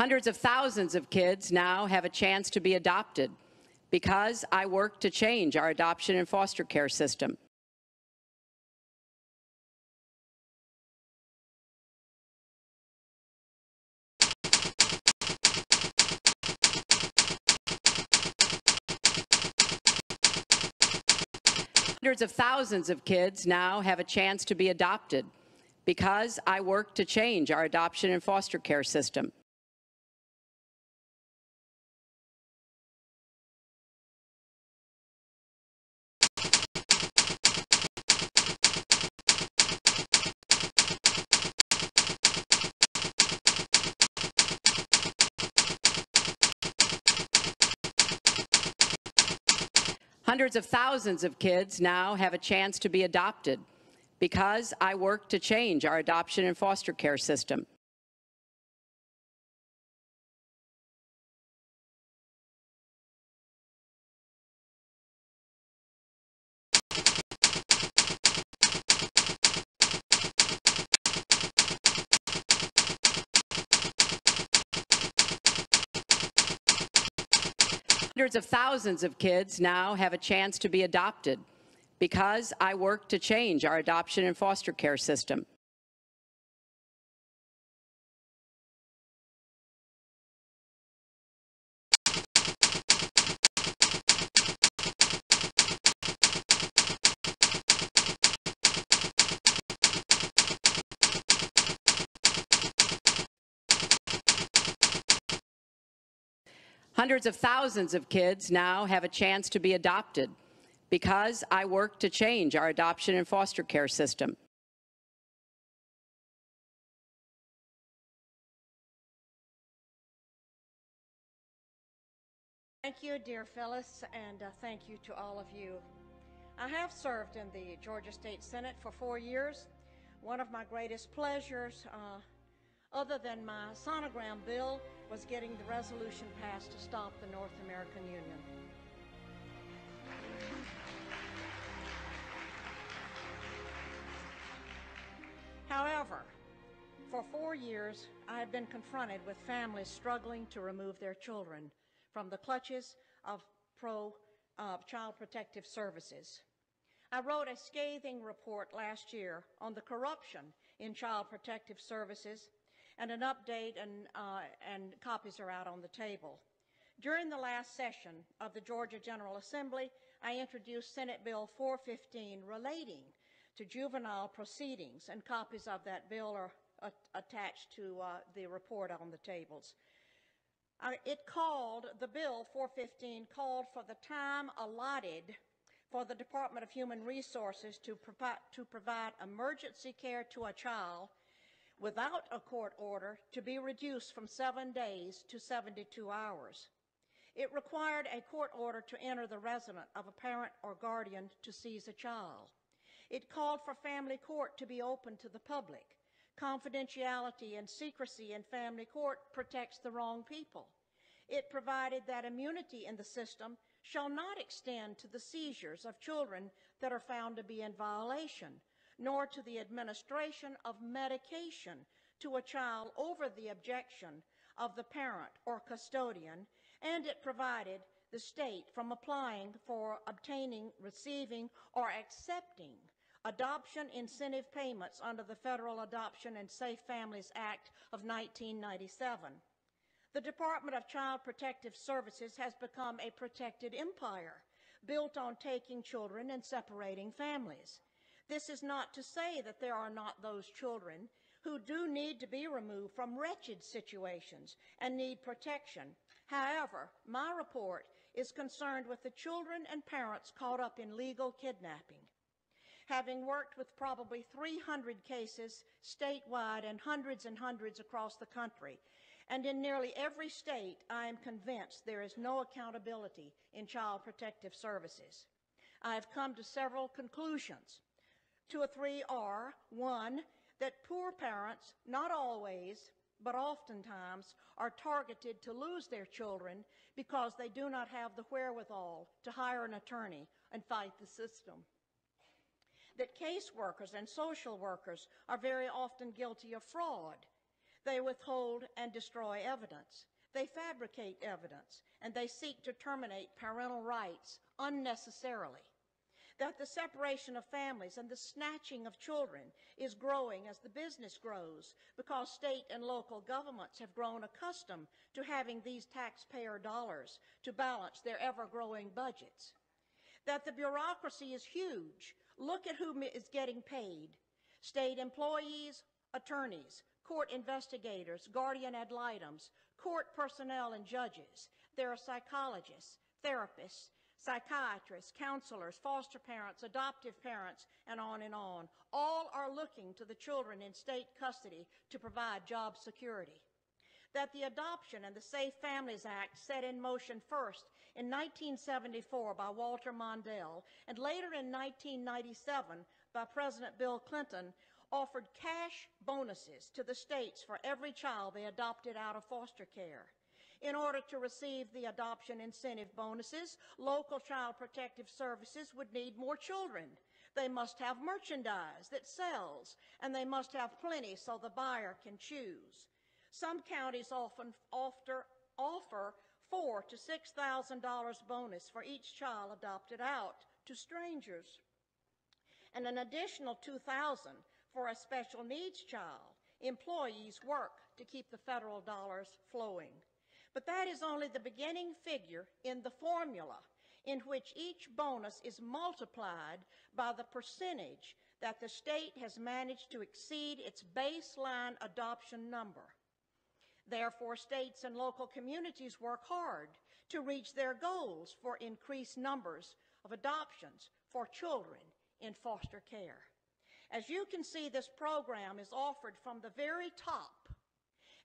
Hundreds of thousands of kids now have a chance to be adopted because I worked to change our adoption and foster care system. Hundreds of thousands of kids now have a chance to be adopted because I worked to change our adoption and foster care system. Hundreds of thousands of kids now have a chance to be adopted because I worked to change our adoption and foster care system. Hundreds of thousands of kids now have a chance to be adopted because I worked to change our adoption and foster care system. Hundreds of thousands of kids now have a chance to be adopted because I worked to change our adoption and foster care system. Thank you, dear Phyllis, and thank you to all of you. I have served in the Georgia State Senate for 4 years. One of my greatest pleasures, other than my sonogram bill, was getting the resolution passed to stop the North American Union. However, for 4 years, I have been confronted with families struggling to remove their children from the clutches of Child Protective Services. I wrote a scathing report last year on the corruption in Child Protective Services, and an update and copies are out on the table. During the last session of the Georgia General Assembly, I introduced Senate Bill 415 relating to juvenile proceedings, and copies of that bill are attached to the report on the tables. Bill 415 called for the time allotted for the Department of Human Resources to provide emergency care to a child without a court order to be reduced from 7 days to 72 hours. It required a court order to enter the residence of a parent or guardian to seize a child. It called for family court to be open to the public. Confidentiality and secrecy in family court protects the wrong people. It provided that immunity in the system shall not extend to the seizures of children that are found to be in violation, nor to the administration of medication to a child over the objection of the parent or custodian, and it provided the state from applying for obtaining, receiving, or accepting adoption incentive payments under the Federal Adoption and Safe Families Act of 1997. The Department of Child Protective Services has become a protected empire built on taking children and separating families. This is not to say that there are not those children who do need to be removed from wretched situations and need protection. However, my report is concerned with the children and parents caught up in legal kidnapping. Having worked with probably 300 cases statewide and hundreds across the country, and in nearly every state, I am convinced there is no accountability in Child Protective Services. I have come to several conclusions. Two or three are: one, that poor parents, not always, but oftentimes, are targeted to lose their children because they do not have the wherewithal to hire an attorney and fight the system. That caseworkers and social workers are very often guilty of fraud. They withhold and destroy evidence. They fabricate evidence, and they seek to terminate parental rights unnecessarily. That the separation of families and the snatching of children is growing as the business grows, because state and local governments have grown accustomed to having these taxpayer dollars to balance their ever-growing budgets. That the bureaucracy is huge. Look at who is getting paid. State employees, attorneys, court investigators, guardian ad litems, court personnel and judges. There are psychologists, therapists, psychiatrists, counselors, foster parents, adoptive parents, and on. All are looking to the children in state custody to provide job security. That the Adoption and the Safe Families Act, set in motion first in 1974 by Walter Mondale and later in 1997 by President Bill Clinton, offered cash bonuses to the states for every child they adopted out of foster care. In order to receive the adoption incentive bonuses, local Child Protective Services would need more children. They must have merchandise that sells, and they must have plenty so the buyer can choose. Some counties often offer $4,000 to $6,000 bonus for each child adopted out to strangers, and an additional $2,000 for a special needs child. Employees work to keep the federal dollars flowing. But that is only the beginning figure in the formula, in which each bonus is multiplied by the percentage that the state has managed to exceed its baseline adoption number. Therefore, states and local communities work hard to reach their goals for increased numbers of adoptions for children in foster care. As you can see, this program is offered from the very top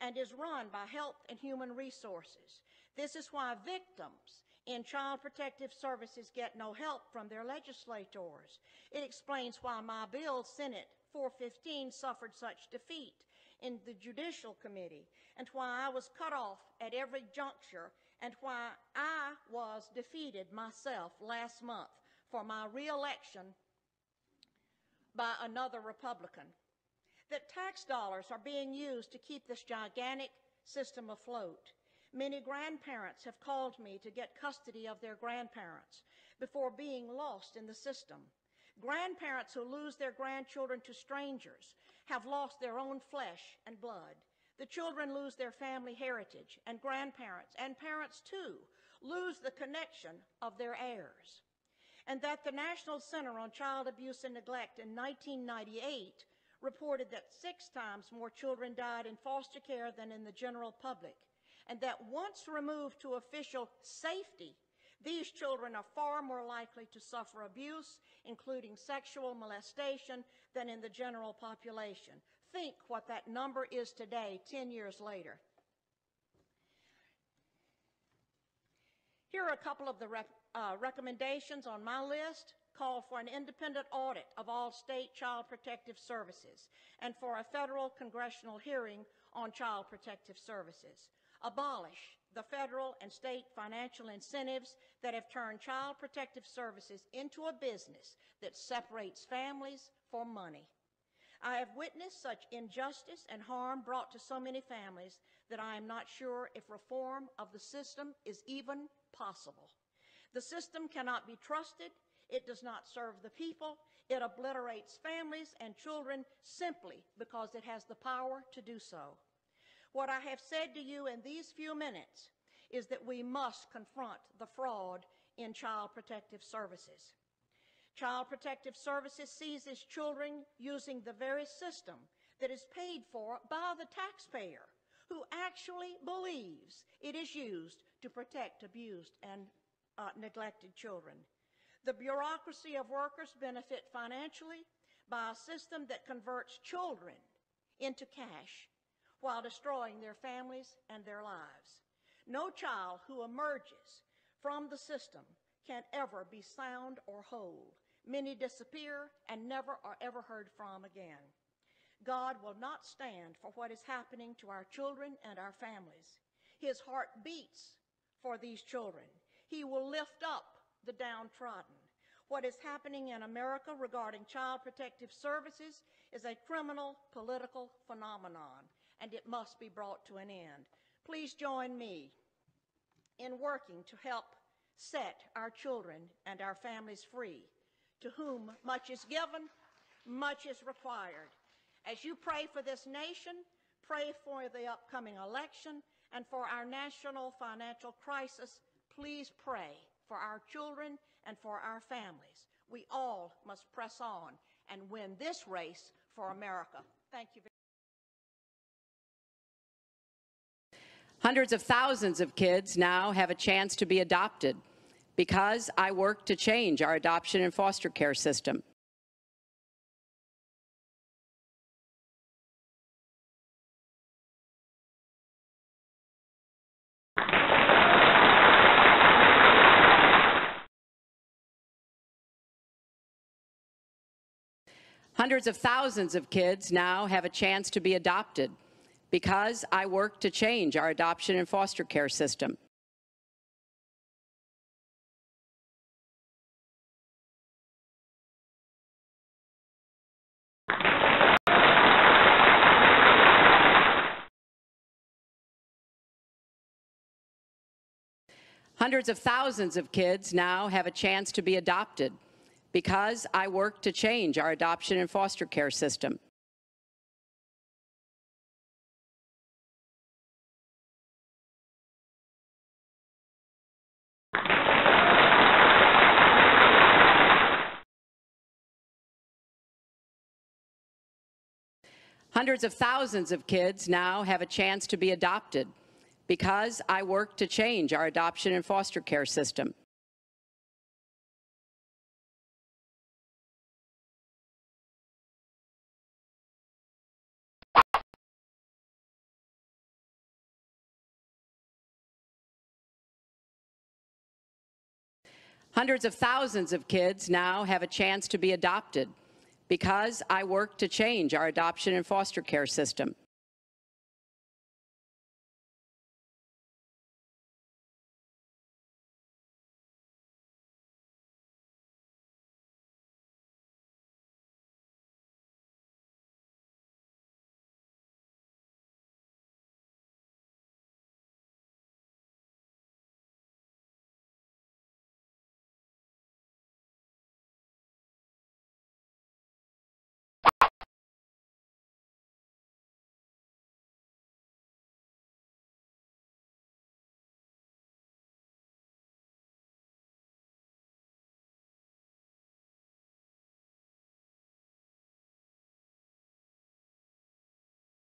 and is run by Health and Human Resources. This is why victims in Child Protective Services get no help from their legislators. It explains why my bill, Senate 415, suffered such defeat in the Judicial Committee, and why I was cut off at every juncture, and why I was defeated myself last month for my re-election by another Republican. That tax dollars are being used to keep this gigantic system afloat. Many grandparents have called me to get custody of their grandparents before being lost in the system. Grandparents who lose their grandchildren to strangers have lost their own flesh and blood. The children lose their family heritage, and grandparents, and parents too, lose the connection of their heirs. And that the National Center on Child Abuse and Neglect in 1998 reported that 6 times more children died in foster care than in the general public, and that once removed to official safety, these children are far more likely to suffer abuse, including sexual molestation, than in the general population. Think what that number is today, 10 years later. Here are a couple of the recommendations on my list. Call for an independent audit of all state Child Protective Services and for a federal congressional hearing on Child Protective Services. Abolish the federal and state financial incentives that have turned Child Protective Services into a business that separates families for money. I have witnessed such injustice and harm brought to so many families that I am not sure if reform of the system is even possible. The system cannot be trusted. It does not serve the people. It obliterates families and children simply because it has the power to do so. What I have said to you in these few minutes is that we must confront the fraud in Child Protective Services. Child Protective Services seizes children using the very system that is paid for by the taxpayer, who actually believes it is used to protect abused and neglected children. The bureaucracy of workers benefit financially by a system that converts children into cash while destroying their families and their lives. No child who emerges from the system can ever be sound or whole. Many disappear and never are ever heard from again. God will not stand for what is happening to our children and our families. His heart beats for these children. He will lift up the downtrodden. What is happening in America regarding Child Protective Services is a criminal political phenomenon, and it must be brought to an end. Please join me in working to help set our children and our families free, to whom much is given, much is required. As you pray for this nation, pray for the upcoming election and for our national financial crisis, please pray for our children and for our families. We all must press on and win this race for America. Thank you very much. Hundreds of thousands of kids now have a chance to be adopted because I worked to change our adoption and foster care system. Hundreds of thousands of kids now have a chance to be adopted because I worked to change our adoption and foster care system. Hundreds of thousands of kids now have a chance to be adopted because I worked to change our adoption and foster care system. Hundreds of thousands of kids now have a chance to be adopted because I worked to change our adoption and foster care system. Hundreds of thousands of kids now have a chance to be adopted because I worked to change our adoption and foster care system.